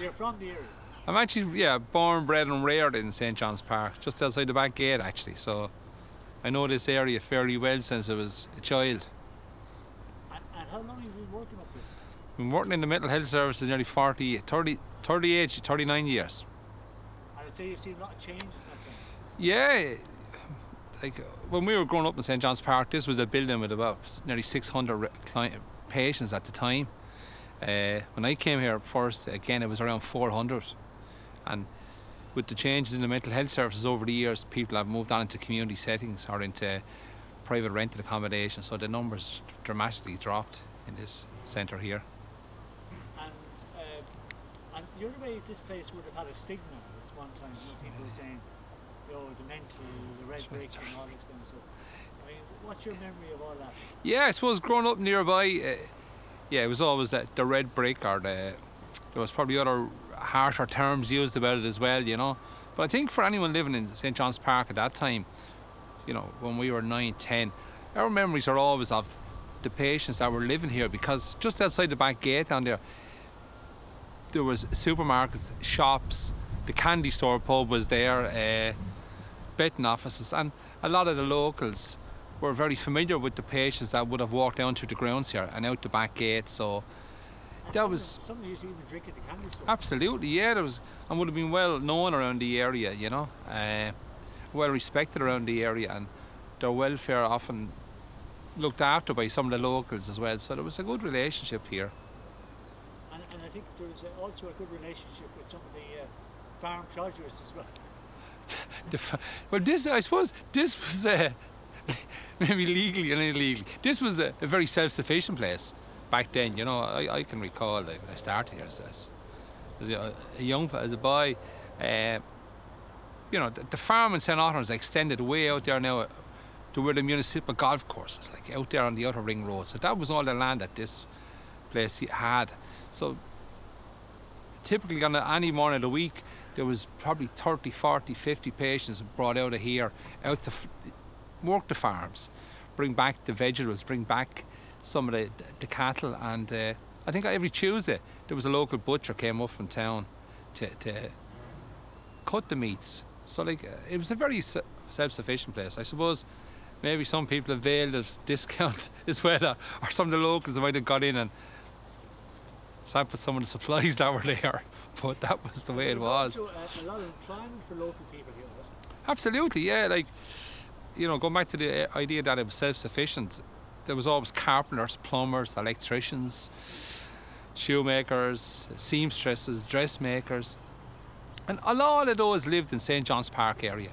So you're from the area? I'm actually, yeah, born, bred and reared in St. Johns Park, just outside the back gate actually, so I know this area fairly well since I was a child. And how long have you been working up here? I've been working in the mental health services nearly 38 to 39 years. I would say you've seen a lot of changes that time. Yeah, like when we were growing up in St. Johns Park, this was a building with about nearly 600 patients at the time. When I came here first, again, it was around 400. And with the changes in the mental health services over the years, people have moved on into community settings or into private rented accommodation, so the numbers dramatically dropped in this centre here. And your way, this place would have had a stigma at one time, people were saying, oh, the mental, the red bricks and all this kind of stuff. I mean, what's your memory of all that? Yeah, I suppose growing up nearby, yeah, it was always that the red brick, or the, there was probably other harsher terms used about it as well, you know. But I think for anyone living in St. Johns Park at that time, you know, when we were 9, 10, our memories are always of the patients that were living here, because just outside the back gate down there, there was supermarkets, shops, the candy store pub was there, betting offices, and a lot of the locals were very familiar with the patients that would have walked down through the grounds here and out the back gate, so and that was... Something you used to even drink at the candy store. Absolutely, yeah, there was, and would have been well known around the area, you know, well respected around the area, and their welfare often looked after by some of the locals as well, so there was a good relationship here. And I think there was also a good relationship with some of the farm produce as well. Well, this, I suppose, this was... Maybe legally and illegally. This was a very self-sufficient place back then, you know. I can recall, like, when I started here as a young boy, you know, the farm in St. Otton is extended way out there now to where the municipal golf course is, like out there on the outer ring road. So that was all the land that this place had. So typically on any morning of the week, there was probably 30, 40, 50 patients brought out of here, out to work the farms, bring back the vegetables, bring back some of the cattle, and I think every Tuesday there was a local butcher came up from town to cut the meats. So like it was a very self-sufficient place. I suppose maybe some people availed of discount as well, or some of the locals might have got in and sampled some of the supplies that were there, but that was the way it was. Also, a lot of employment for local people here, wasn't it? Absolutely, yeah, like, you know, going back to the idea that it was self-sufficient, there was always carpenters, plumbers, electricians, shoemakers, seamstresses, dressmakers, and a lot of those lived in St. Johns Park area.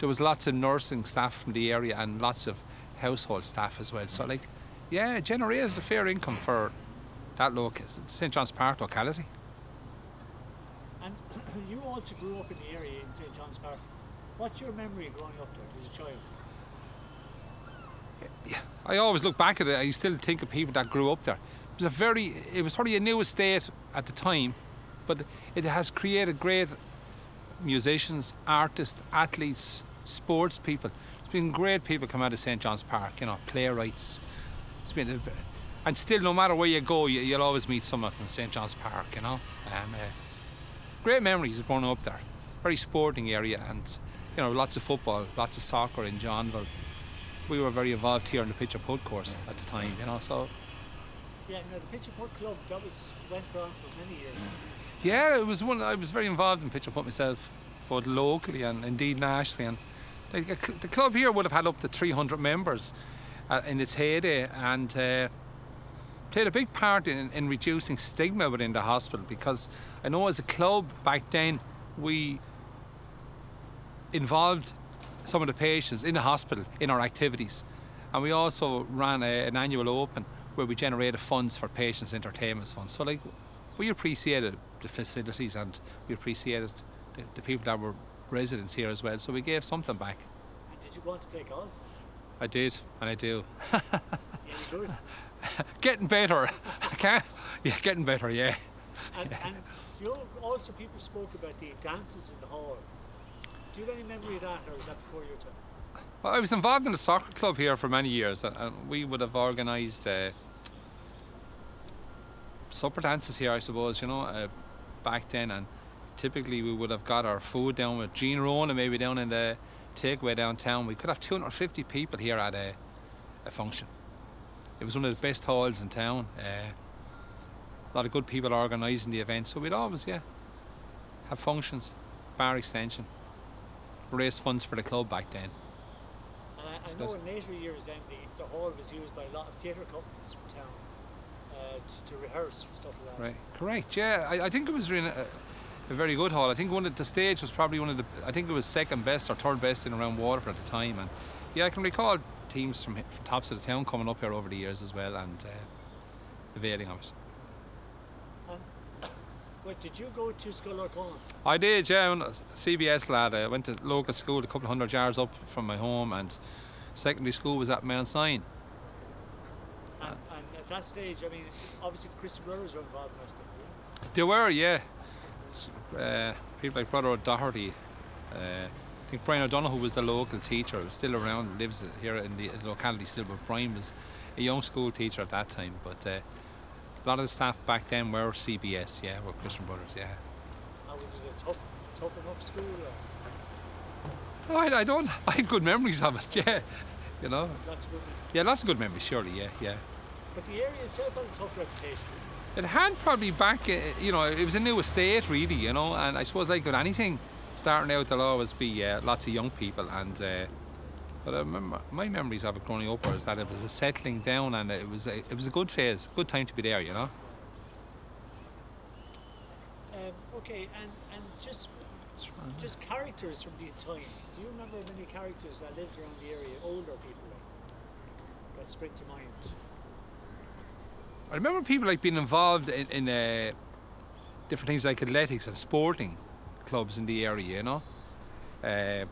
There was lots of nursing staff from the area and lots of household staff as well. So like, yeah, it generated a fair income for that St. Johns Park locality. And you also grew up in the area in St. Johns Park. What's your memory of growing up there as a child? Yeah, I always look back at it. I still think of people that grew up there. It was probably a new estate at the time, but it has created great musicians, artists, athletes, sports people. There's been great people come out of St. Johns Park, you know, playwrights. It's been, and still, no matter where you go, you'll always meet someone from St. Johns Park, you know. And great memories of growing up there. Very sporting area, and you know, lots of football, lots of soccer in Johnville. We were very involved here in the pitch and putt course at the time, you know, so... Yeah, no, the pitch and putt club, that went on for many years. Yeah, it was one, I was very involved in pitch and putt myself, both locally and indeed nationally. And the club here would have had up to 300 members in its heyday, and played a big part in reducing stigma within the hospital, because I know as a club back then, we involved some of the patients in the hospital in our activities, and we also ran an annual open where we generated funds for patients' entertainment funds. So like, we appreciated the facilities, and we appreciated the people that were residents here as well, so we gave something back. And did you want to play golf? I did, and I do. Yeah, you do. Getting better. I can't. Yeah, getting better, yeah. And you also, people spoke about the dances in the hall. Do you have any memory of that, or was that before your time? Well, I was involved in the soccer club here for many years, and we would have organised supper dances here, I suppose, you know, back then, and typically we would have got our food down with Gene Rowan and maybe down in the takeaway downtown. We could have 250 people here at a function. It was one of the best halls in town. A lot of good people organising the event, so we'd always, yeah, have functions, bar extension, raise funds for the club back then. And I know in later years then the hall was used by a lot of theatre companies from town to rehearse and stuff like that. Right, correct, yeah. I think it was really a very good hall. I think one of the stage was probably one of the, I think it was second best or third best in around Waterford at the time. And yeah, I can recall teams from tops of the town coming up here over the years as well and availing of it. Wait, did you go to school or college? I did, yeah. I'm a CBS lad. I went to local school a couple of hundred yards up from my home, and secondary school was at Mount Sinai. And at that stage, I mean, obviously Christian brothers were involved in that stuff, yeah? They were, yeah. People like Brother O'Doherty. I think Brian O'Donoghue was the local teacher. He was still around, lives here in the locality still, but Brian was a young school teacher at that time. But a lot of the staff back then were CBS, yeah, were Christian Brothers, yeah. And was it a tough enough school? Or? Oh, I have good memories of it, yeah. You know. Lots of good memories. Yeah, lots of good memories, surely, yeah, yeah. But the area itself had a tough reputation. It had probably back, you know, it was a new estate really, you know, and I suppose like with anything, starting out there'll always be lots of young people, and but I remember, my memories of it growing up was that it was a settling down, and it was a good phase, good time to be there, you know. Okay, and just characters from the time. Do you remember many characters that lived around the area, older people that spring to mind? I remember people like being involved in different things like athletics and sporting clubs in the area, you know.